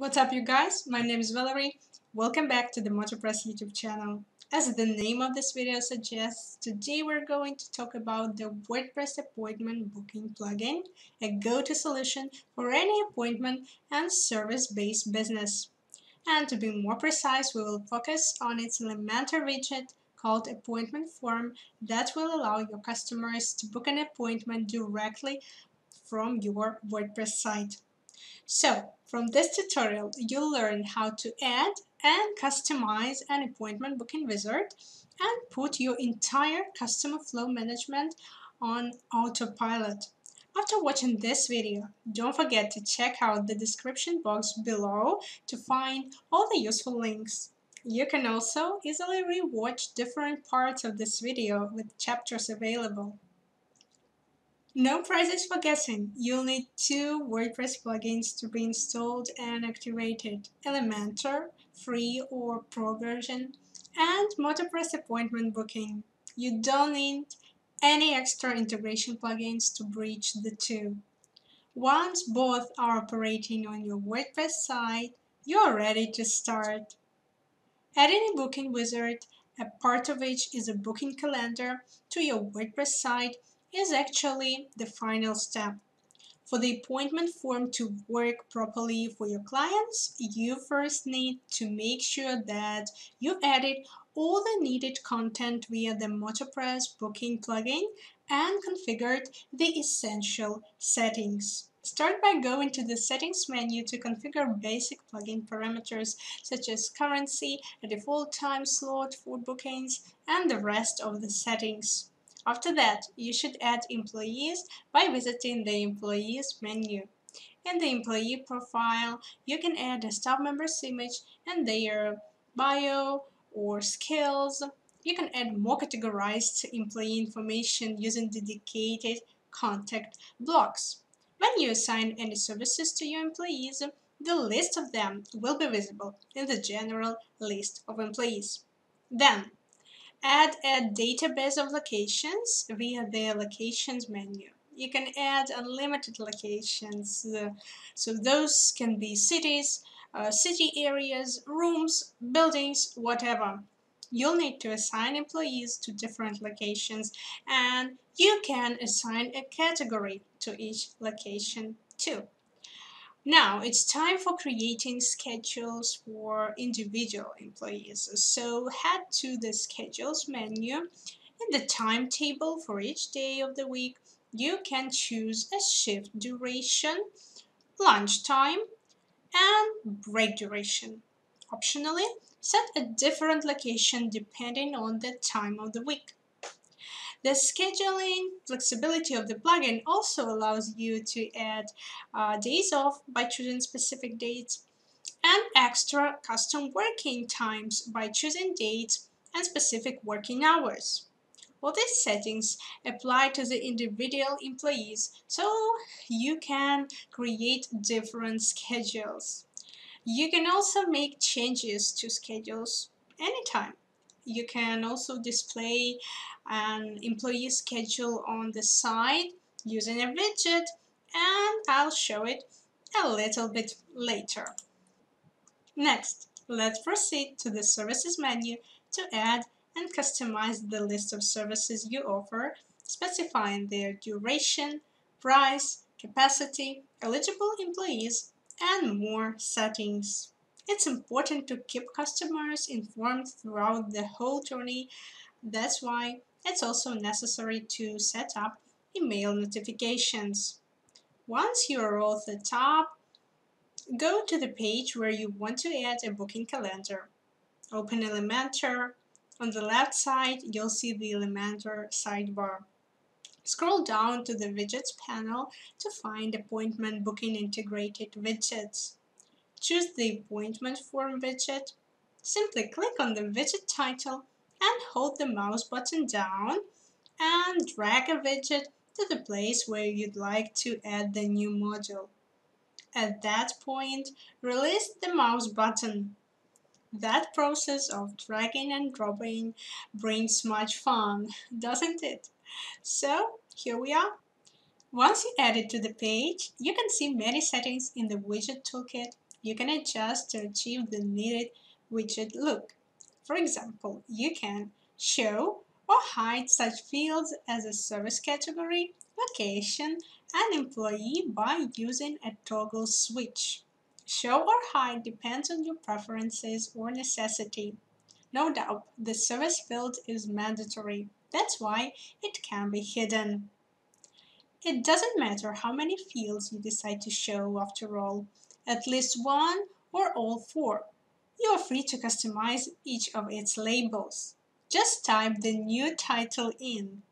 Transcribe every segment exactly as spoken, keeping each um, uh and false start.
What's up, you guys? My name is Valerie. Welcome back to the MotoPress YouTube channel. As the name of this video suggests, today we're going to talk about the WordPress Appointment Booking Plugin, a go-to solution for any appointment and service-based business. And to be more precise, we will focus on its Elementor widget called Appointment Form that will allow your customers to book an appointment directly from your WordPress site. So, from this tutorial, you'll learn how to add and customize an appointment booking wizard and put your entire customer flow management on autopilot. After watching this video, don't forget to check out the description box below to find all the useful links. You can also easily rewatch different parts of this video with chapters available. No prizes for guessing. You'll need two WordPress plugins to be installed and activated: Elementor, free or pro version, and MotoPress Appointment Booking. You don't need any extra integration plugins to bridge the two. Once both are operating on your WordPress site, you're ready to start. Adding a booking wizard, a part of which is a booking calendar, to your WordPress site is actually the final step. For the appointment form to work properly for your clients, you first need to make sure that you've added all the needed content via the MotoPress booking plugin and configured the essential settings. Start by going to the settings menu to configure basic plugin parameters such as currency, a default time slot for bookings, and the rest of the settings. After that, you should add employees by visiting the Employees menu. In the employee profile, you can add a staff member's image and their bio or skills. You can add more categorized employee information using dedicated contact blocks. When you assign any services to your employees, the list of them will be visible in the general list of employees. Then, add a database of locations via the Locations menu. You can add unlimited locations, uh, so those can be cities, uh, city areas, rooms, buildings, whatever. You'll need to assign employees to different locations, and you can assign a category to each location too. Now it's time for creating schedules for individual employees. So head to the Schedules menu. In the timetable for each day of the week, you can choose a shift duration, lunch time, and break duration. Optionally, set a different location depending on the time of the week. The scheduling flexibility of the plugin also allows you to add uh, days off by choosing specific dates and extra custom working times by choosing dates and specific working hours. All these settings apply to the individual employees, so you can create different schedules. You can also make changes to schedules anytime. You can also display an employee schedule on the side using a widget, and I'll show it a little bit later. Next, let's proceed to the Services menu to add and customize the list of services you offer, specifying their duration, price, capacity, eligible employees, and more settings. It's important to keep customers informed throughout the whole journey. That's why it's also necessary to set up email notifications. Once you are all set up, go to the page where you want to add a booking calendar. Open Elementor. On the left side, you'll see the Elementor sidebar. Scroll down to the Widgets panel to find Appointment Booking Integrated Widgets. Choose the Appointment Form widget. Simply click on the widget title and hold the mouse button down and drag a widget to the place where you'd like to add the new module. At that point, release the mouse button. That process of dragging and dropping brings much fun, doesn't it? So, here we are. Once you add it to the page, you can see many settings in the widget toolkit you can adjust to achieve the needed widget look. For example, you can show or hide such fields as a service category, location, and employee by using a toggle switch. Show or hide depends on your preferences or necessity. No doubt, the service field is mandatory. That's why it can be hidden. It doesn't matter how many fields you decide to show after all, at least one or all four. You are free to customize each of its labels. Just type the new title in.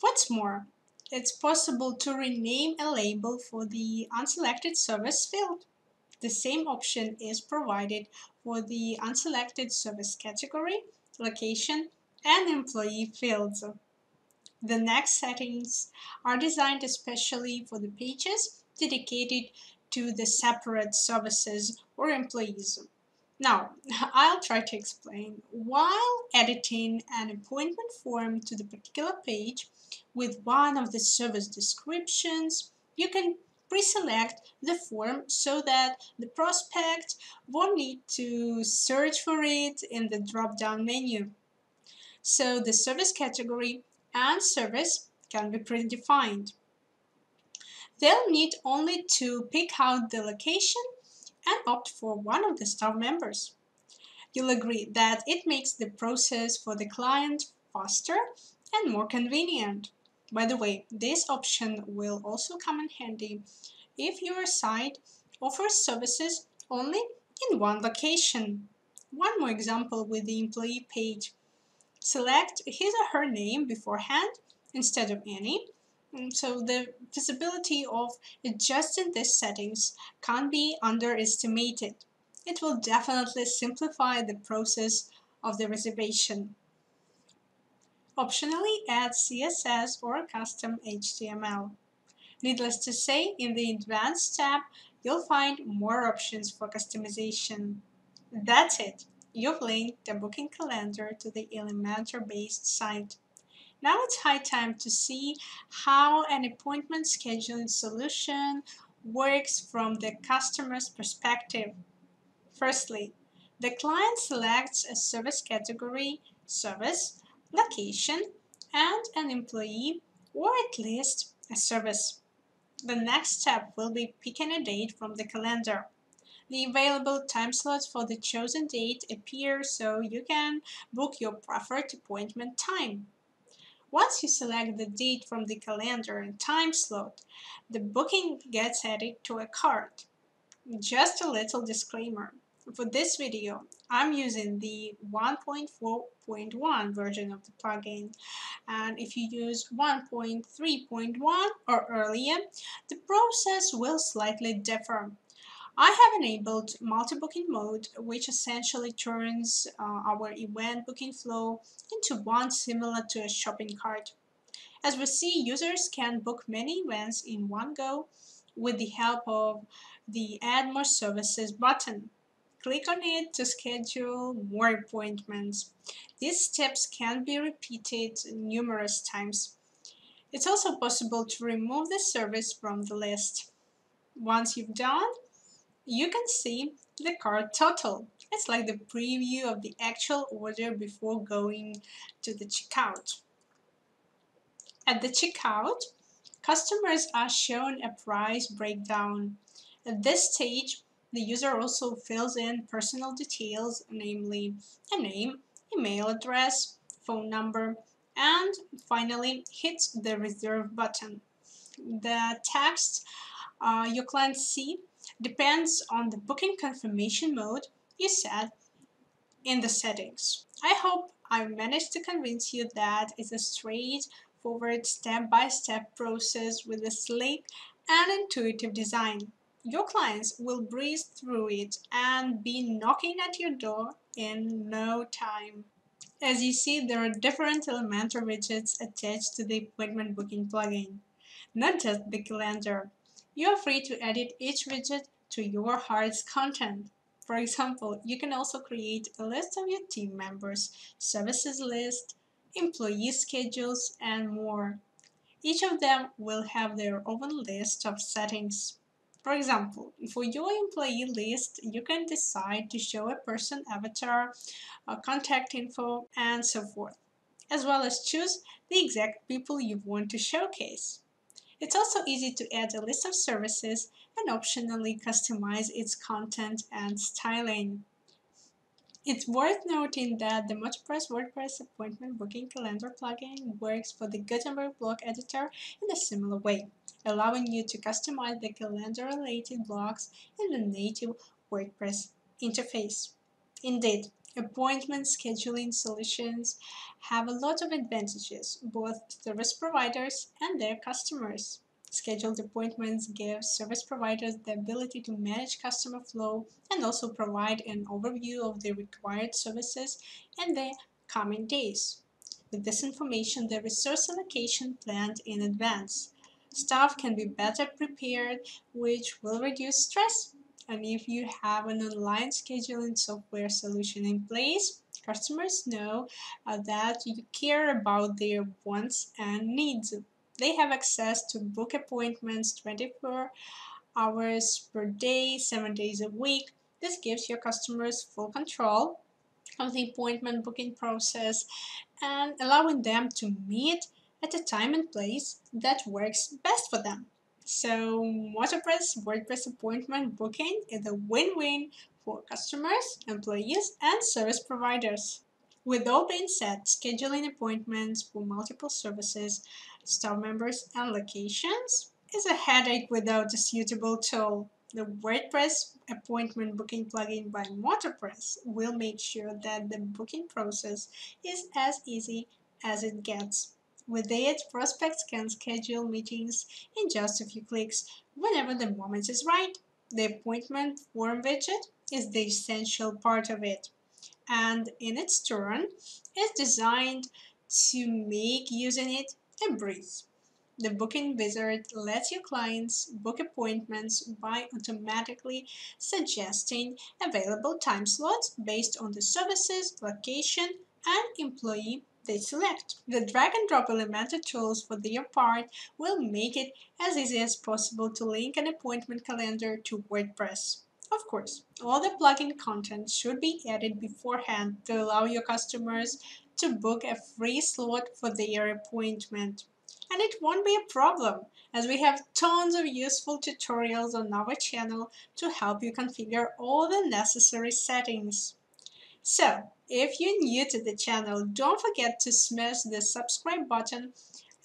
What's more, it's possible to rename a label for the unselected service field. The same option is provided for the unselected service category, location, and employee fields. The next settings are designed especially for the pages dedicated to the separate services or employees. Now, I'll try to explain. While editing an appointment form to the particular page with one of the service descriptions, you can pre-select the form so that the prospect won't need to search for it in the drop-down menu. So the service category and service can be predefined. They'll need only to pick out the location and opt for one of the staff members. You'll agree that it makes the process for the client faster and more convenient. By the way, this option will also come in handy if your site offers services only in one location. One more example with the employee page. Select his or her name beforehand instead of any. So the visibility of adjusting these settings can't be underestimated. It will definitely simplify the process of the reservation. Optionally add C S S or custom H T M L. Needless to say, in the Advanced tab, you'll find more options for customization. That's it. You've linked the booking calendar to the Elementor-based site. Now it's high time to see how an appointment scheduling solution works from the customer's perspective. Firstly, the client selects a service category, service, location, and an employee, or at least a service. The next step will be picking a date from the calendar. The available time slots for the chosen date appear so you can book your preferred appointment time. Once you select the date from the calendar and time slot, the booking gets added to a card. Just a little disclaimer. For this video, I'm using the one point four point one version of the plugin, and if you use one point three point one or earlier, the process will slightly differ. I have enabled multi-booking mode, which essentially turns uh, our event booking flow into one similar to a shopping cart. As we see, users can book many events in one go with the help of the Add More Services button. Click on it to schedule more appointments. These steps can be repeated numerous times. It's also possible to remove the service from the list. Once you've done, you can see the card total. It's like the preview of the actual order before going to the checkout. At the checkout, customers are shown a price breakdown. At this stage, the user also fills in personal details, namely a name, email address, phone number, and finally hits the reserve button. The text uh, your client sees depends on the booking confirmation mode you set in the settings. I hope I managed to convince you that it's a straightforward step-by-step process with a slick and intuitive design. Your clients will breeze through it and be knocking at your door in no time. As you see, there are different Elementor widgets attached to the appointment booking plugin, not just the calendar. You are free to edit each widget to your heart's content. For example, you can also create a list of your team members, services list, employee schedules, and more. Each of them will have their own list of settings. For example, for your employee list, you can decide to show a person avatar, uh, contact info, and so forth, as well as choose the exact people you want to showcase. It's also easy to add a list of services and optionally customize its content and styling. It's worth noting that the MotoPress WordPress Appointment Booking Calendar plugin works for the Gutenberg Block Editor in a similar way, allowing you to customize the calendar-related blocks in the native WordPress interface. Indeed, appointment scheduling solutions have a lot of advantages, both service providers and their customers. Scheduled appointments give service providers the ability to manage customer flow and also provide an overview of the required services and their coming days. With this information, the resource allocation planned in advance. Staff can be better prepared, which will reduce stress. And if you have an online scheduling software solution in place, customers know uh, that you care about their wants and needs. They have access to book appointments twenty-four hours per day, seven days a week. This gives your customers full control of the appointment booking process and allowing them to meet at a time and place that works best for them. So MotoPress WordPress appointment booking is a win-win for customers, employees, and service providers. With all being said, scheduling appointments for multiple services, staff members, and locations is a headache without a suitable tool. The WordPress Appointment Booking Plugin by MotoPress will make sure that the booking process is as easy as it gets. With it, prospects can schedule meetings in just a few clicks whenever the moment is right. The appointment form widget is the essential part of it, and in its turn is designed to make using it a breeze. The booking wizard lets your clients book appointments by automatically suggesting available time slots based on the services, location, and employee they select. The drag and drop Elementor tools for their part will make it as easy as possible to link an appointment calendar to WordPress. Of course, all the plugin content should be added beforehand to allow your customers to book a free slot for their appointment. And it won't be a problem, as we have tons of useful tutorials on our channel to help you configure all the necessary settings. So, if you're new to the channel, don't forget to smash the subscribe button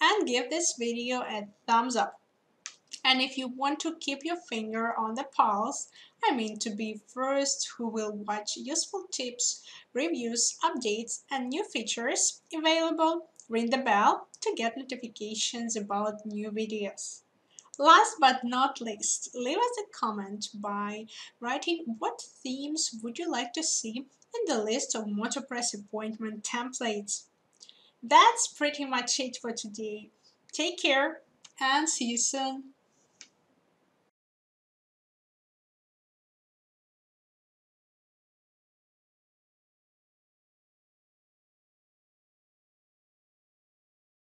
and give this video a thumbs up. And if you want to keep your finger on the pulse, I mean to be first who will watch useful tips, reviews, updates, and new features available, ring the bell to get notifications about new videos. Last but not least, leave us a comment by writing what themes would you like to see in the list of MotoPress appointment templates. That's pretty much it for today. Take care and see you soon.